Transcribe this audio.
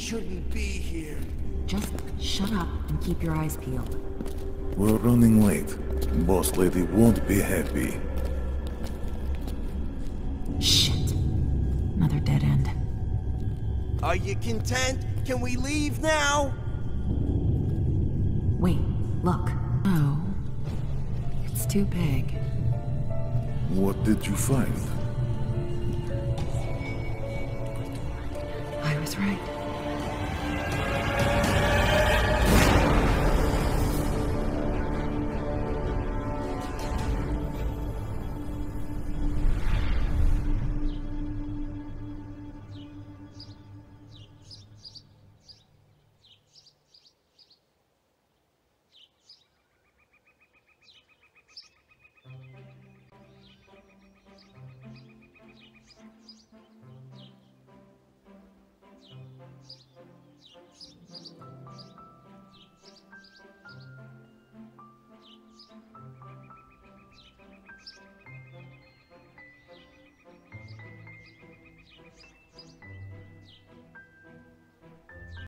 shouldn't be here. Just shut up and keep your eyes peeled. We're running late. Boss lady won't be happy. Shit. Another dead end. Are you content? Can we leave now? Wait, look. Oh. It's too big. What did you find? I was right.